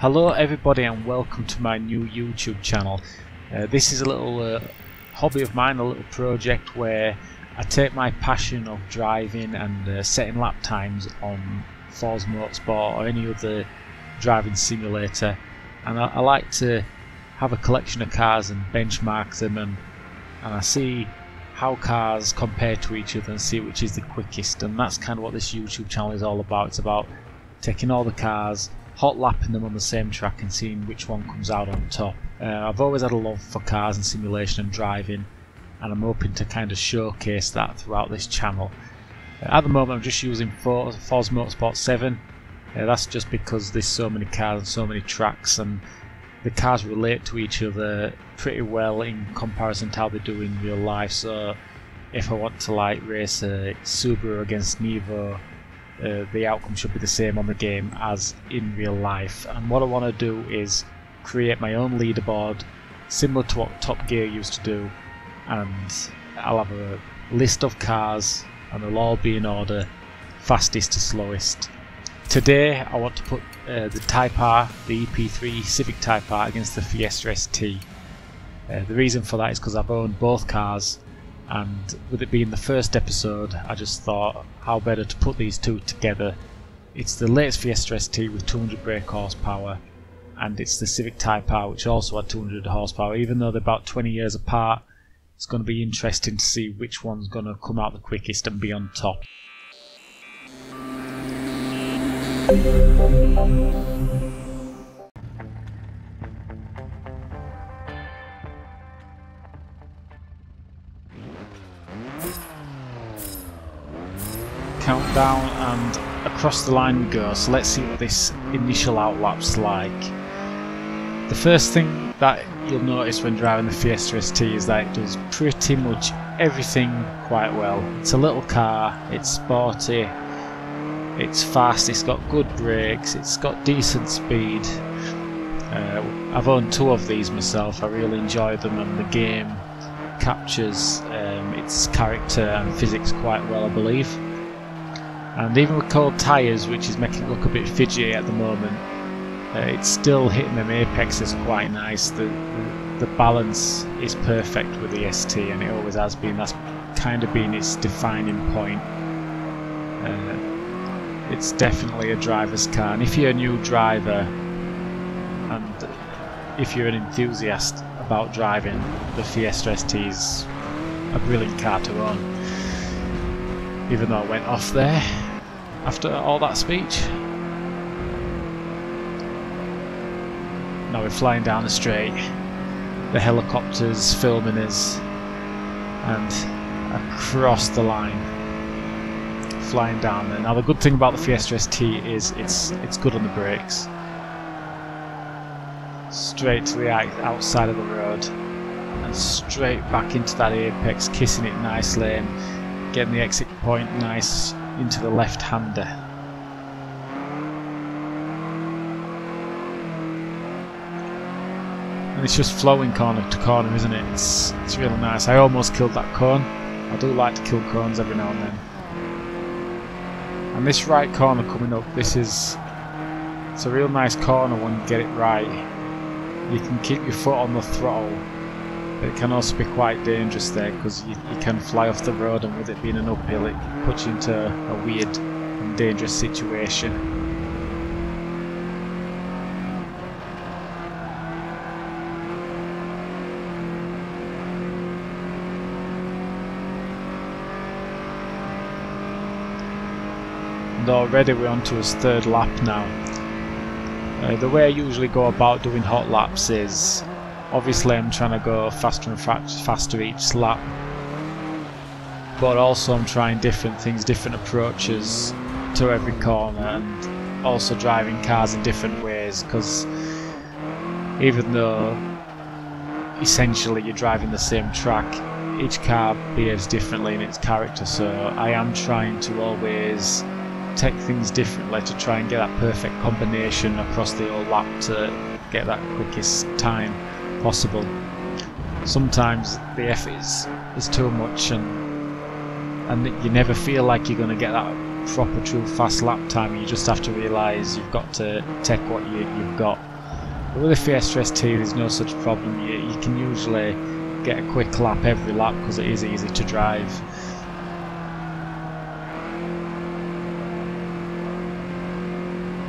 Hello everybody and welcome to my new YouTube channel. This is a little hobby of mine, a little project where I take my passion of driving and setting lap times on Forza Motorsport or any other driving simulator, and I like to have a collection of cars and benchmark them and I see how cars compare to each other and see which is the quickest, and that's kind of what this YouTube channel is all about. It's about taking all the cars, hot lapping them on the same track and seeing which one comes out on top. I've always had a love for cars and simulation and driving, and I'm hoping to kind of showcase that throughout this channel. At the moment I'm just using Forza Motorsport 7. That's just because there's so many cars and so many tracks, and the cars relate to each other pretty well in comparison to how they do in real life. So if I want to like race a Subaru against Nevo, the outcome should be the same on the game as in real life. And what I want to do is create my own leaderboard similar to what Top Gear used to do, and I'll have a list of cars and they'll all be in order, fastest to slowest. Today I want to put the Type R, the EP3 Civic Type R against the Fiesta ST. The reason for that is because I've owned both cars, and with it being the first episode I just thought how better to put these two together. It's the latest Fiesta ST with 200 brake horsepower, and it's the Civic Type R which also had 200 horsepower. Even though they're about 20 years apart, it's going to be interesting to see which one's going to come out the quickest and be on top. Countdown and across the line we go, so let's see what this initial outlap's like. The first thing that you'll notice when driving the Fiesta ST is that it does pretty much everything quite well. It's a little car, it's sporty, it's fast, it's got good brakes, it's got decent speed. I've owned two of these myself, I really enjoy them, and the game captures its character and physics quite well I believe. And even with cold tyres, which is making it look a bit fidgety at the moment, it's still hitting them apexes quite nice. The balance is perfect with the ST, and it always has been. That's kind of been its defining point. It's definitely a driver's car, and if you're a new driver and if you're an enthusiast about driving, the Fiesta ST is a brilliant car to own. Even though I went off there after all that speech. Now we're flying down the straight, the helicopters filming us, and across the line. Flying down there. Now the good thing about the Fiesta ST is it's good on the brakes. Straight to the outside of the road and straight back into that apex, kissing it nicely and getting the exit point nice into the left-hander. And it's just flowing corner to corner, isn't it? It's really nice. I almost killed that cone. I do like to kill cones every now and then. And this right corner coming up, it's a real nice corner when you get it right. You can keep your foot on the throttle, but it can also be quite dangerous there because you can fly off the road, and with it being an uphill it puts you into a weird and dangerous situation. And already we're on to his third lap now. The way I usually go about doing hot laps is obviously I'm trying to go faster and faster each lap, but also I'm trying different things, different approaches to every corner, and also driving cars in different ways, because even though essentially you're driving the same track, each car behaves differently in its character, so I am trying to always take things differently to try and get that perfect combination across the whole lap to get that quickest time possible. Sometimes the effort is too much and you never feel like you're going to get that proper true fast lap time. You just have to realise you've got to take what you've got. But with the Fiesta ST there's no such problem. You can usually get a quick lap every lap because it is easy to drive.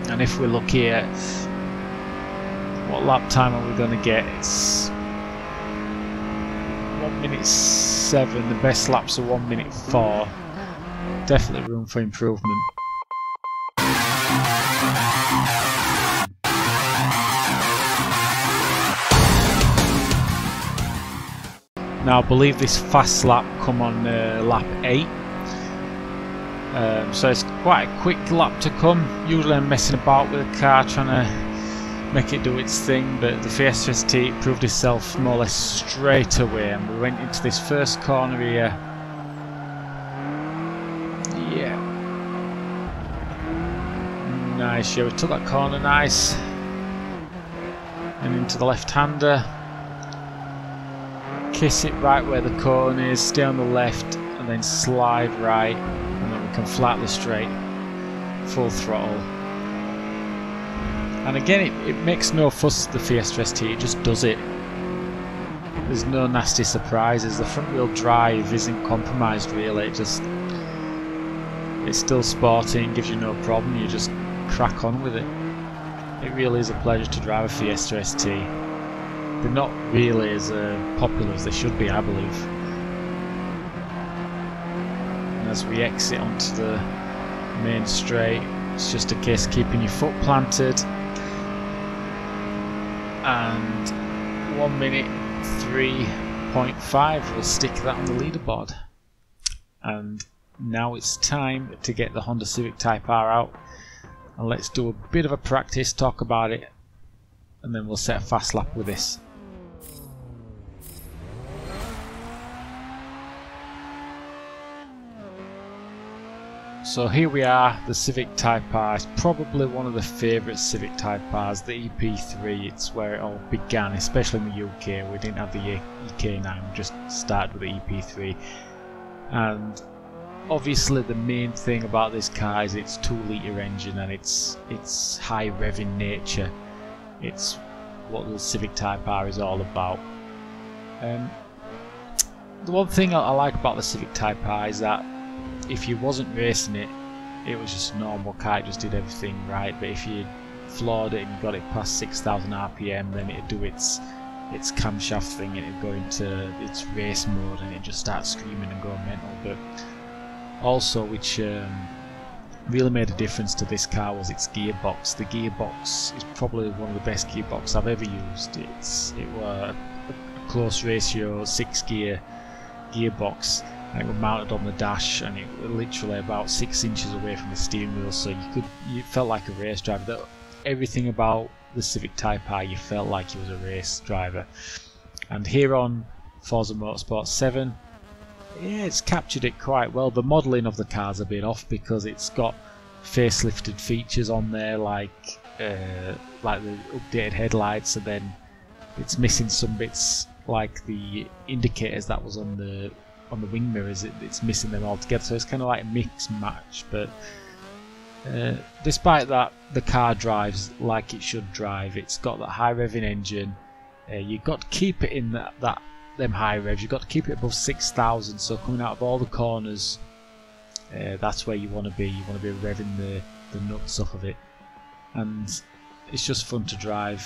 And if we look here, what lap time are we going to get? It's 1:07, the best laps are 1:04. Definitely room for improvement. Now I believe this fast lap come on lap 8. So it's quite a quick lap to come. Usually I'm messing about with the car trying to make it do its thing, but the Fiesta ST proved itself more or less straight away, and we went into this first corner here. Yeah. Nice, yeah, we took that corner nice. And into the left-hander. Kiss it right where the cone is, stay on the left, and then slide right. Can flatly straight, full throttle, and again it makes no fuss. The Fiesta ST, it just does it. There's no nasty surprises. The front wheel drive isn't compromised really. It's still sporty and gives you no problem. You just crack on with it. It really is a pleasure to drive a Fiesta ST. They're not really as popular as they should be, I believe. As we exit onto the main straight, it's just a case of keeping your foot planted, and 1:03.5 will stick that on the leaderboard. And now it's time to get the Honda Civic Type R out, and let's do a bit of a practice, talk about it, and then we'll set a fast lap with this. So here we are, the Civic Type R. It's probably one of the favourite Civic Type R's, the EP3. It's where it all began, especially in the UK. We didn't have the EK9, we just started with the EP3. And obviously the main thing about this car is its 2-litre engine and its high revving nature. It's what the Civic Type R is all about. The one thing I like about the Civic Type R is that if you wasn't racing it, it was just a normal car, it just did everything right. But if you floored it and got it past 6,000 RPM, then it'd do its camshaft thing and it'd go into its race mode and it'd just start screaming and going mental. But also, which really made a difference to this car, was its gearbox. The gearbox is probably one of the best gearbox I've ever used. It was a close ratio 6-gear gearbox. It was mounted on the dash and it was literally about 6 inches away from the steering wheel, so you felt like a race driver. Everything about the Civic Type R, you felt like you was a race driver. And here on Forza Motorsport 7, yeah, it's captured it quite well. The modelling of the car's a bit off because it's got facelifted features on there, like the updated headlights, and then it's missing some bits like the indicators that was on the wing mirrors. It's missing them all together, so it's kind of like a mix match. But despite that, the car drives like it should drive. It's got that high revving engine. You've got to keep it in them high revs. You've got to keep it above 6,000. So coming out of all the corners, that's where you want to be. You want to be revving the nuts off of it, and it's just fun to drive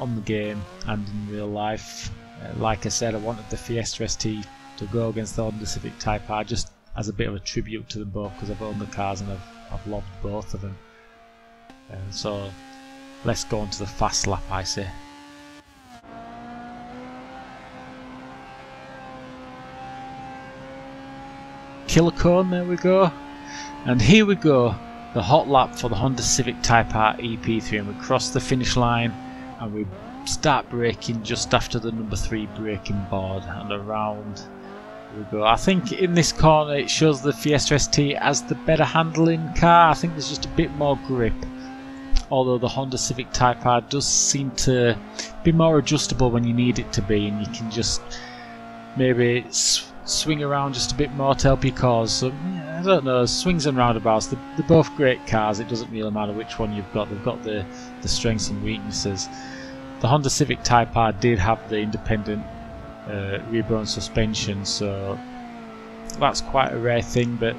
on the game and in real life. Like I said, I wanted the Fiesta ST to go against the Honda Civic Type R just as a bit of a tribute to them both, because I've owned the cars and I've loved both of them. So let's go on to the fast lap, I say. Killer cone, there we go. And here we go, the hot lap for the Honda Civic Type R EP3, and we cross the finish line and we start braking just after the number 3 braking board, and around we go. I think in this corner it shows the Fiesta ST as the better handling car. I think there's just a bit more grip, although the Honda Civic Type R does seem to be more adjustable when you need it to be, and you can just maybe swing around just a bit more to help your cause. So yeah, I don't know, swings and roundabouts, they're both great cars. It doesn't really matter which one you've got. They've got the strengths and weaknesses. The Honda Civic Type R did have the independent rear-bone suspension, so that's quite a rare thing. But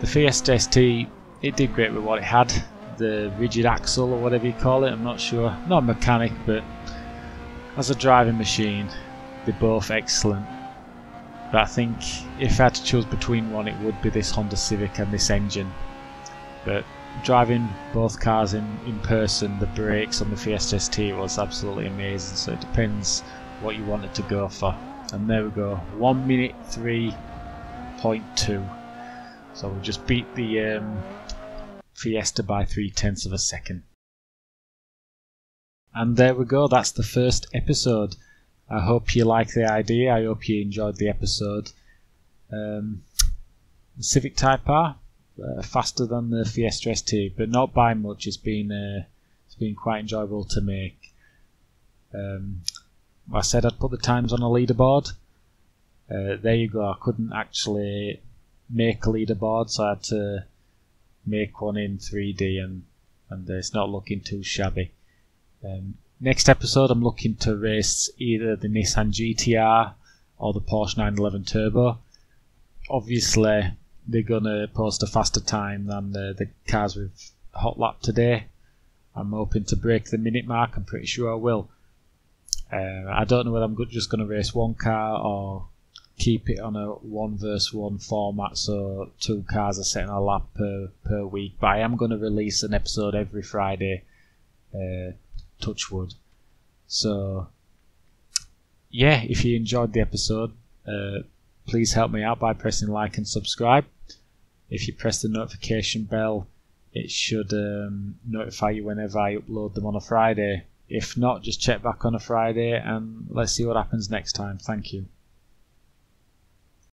the Fiesta ST, it did great with what it had. The rigid axle or whatever you call it, I'm not sure. I'm not a mechanic, but as a driving machine, they're both excellent. But I think if I had to choose between one, it would be this Honda Civic and this engine. But driving both cars in person, the brakes on the Fiesta ST was absolutely amazing. So it depends what you wanted to go for. And there we go, 1:03.2. So we just beat the Fiesta by 0.3 of a second. And there we go, that's the first episode. I hope you like the idea, I hope you enjoyed the episode. The Civic Type R, faster than the Fiesta ST, but not by much. It's been quite enjoyable to make. I said I'd put the times on a leaderboard. There you go, I couldn't actually make a leaderboard, so I had to make one in 3D, and it's not looking too shabby. Next episode, I'm looking to race either the Nissan GTR or the Porsche 911 Turbo. Obviously, they're going to post a faster time than the cars we've hot lapped today. I'm hoping to break the minute mark. I'm pretty sure I will. I don't know whether I'm just going to race one car or keep it on a 1-versus-1 format, so 2 cars are set on a lap per week. But I am going to release an episode every Friday. Touch wood. So yeah, if you enjoyed the episode, please help me out by pressing like and subscribe. If you press the notification bell, it should notify you whenever I upload them on a Friday. If not, just check back on a Friday and let's see what happens next time. Thank you.